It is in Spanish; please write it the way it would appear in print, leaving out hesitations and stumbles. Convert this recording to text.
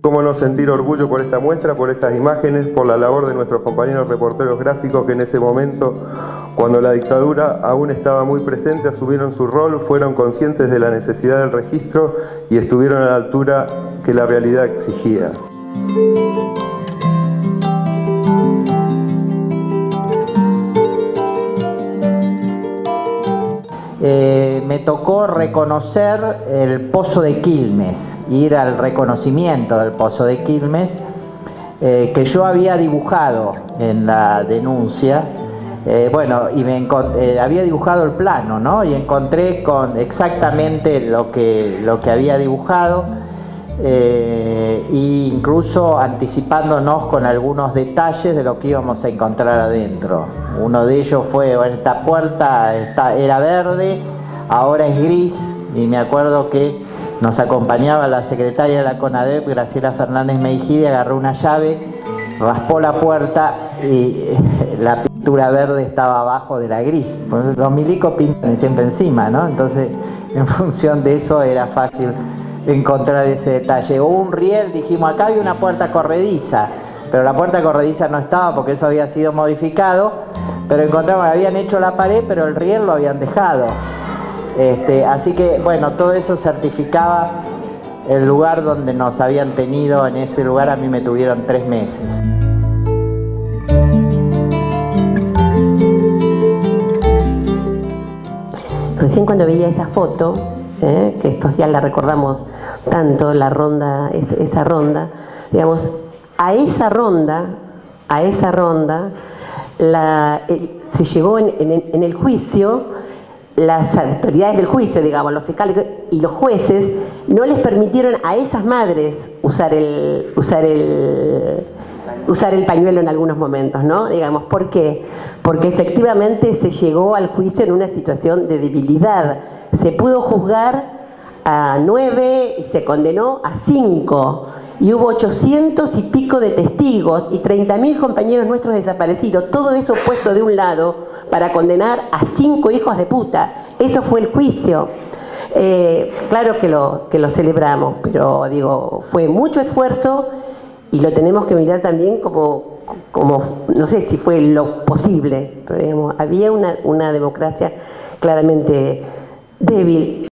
¿Cómo no sentir orgullo por esta muestra, por estas imágenes, por la labor de nuestros compañeros reporteros gráficos que en ese momento, cuando la dictadura aún estaba muy presente, asumieron su rol, fueron conscientes de la necesidad del registro y estuvieron a la altura que la realidad exigía? Me tocó reconocer el Pozo de Quilmes, ir al reconocimiento del Pozo de Quilmes, que yo había dibujado en la denuncia, y había dibujado el plano, ¿no? Y encontré con exactamente lo que había dibujado, e incluso anticipándonos con algunos detalles de lo que íbamos a encontrar adentro. Uno de ellos fue, esta puerta era verde, ahora es gris, y me acuerdo que nos acompañaba la secretaria de la CONADEP, Graciela Fernández Meijide, agarró una llave, raspó la puerta y la pintura verde estaba abajo de la gris. Los milicos pintan siempre encima, ¿no? Entonces, en función de eso era fácil encontrar ese detalle. O un riel, dijimos, acá había una puerta corrediza, pero la puerta corrediza no estaba porque eso había sido modificado, pero encontramos que habían hecho la pared, pero el riel lo habían dejado. Así que, todo eso certificaba el lugar donde nos habían tenido. En ese lugar a mí me tuvieron 3 meses. Recién cuando veía esa foto, que estos días la recordamos tanto, la ronda, esa ronda, digamos, a esa ronda se llegó en el juicio. Las autoridades del juicio, digamos, los fiscales y los jueces, no les permitieron a esas madres usar el pañuelo en algunos momentos, ¿no? Digamos, ¿por qué? Porque efectivamente se llegó al juicio en una situación de debilidad. Se pudo juzgar a 9 y se condenó a 5. Y hubo 800 y pico de testigos y 30.000 compañeros nuestros desaparecidos. Todo eso puesto de un lado para condenar a 5 hijos de puta. Eso fue el juicio. Claro que lo celebramos, pero digo, fue mucho esfuerzo y lo tenemos que mirar también como no sé si fue lo posible, pero digamos, había una democracia claramente débil.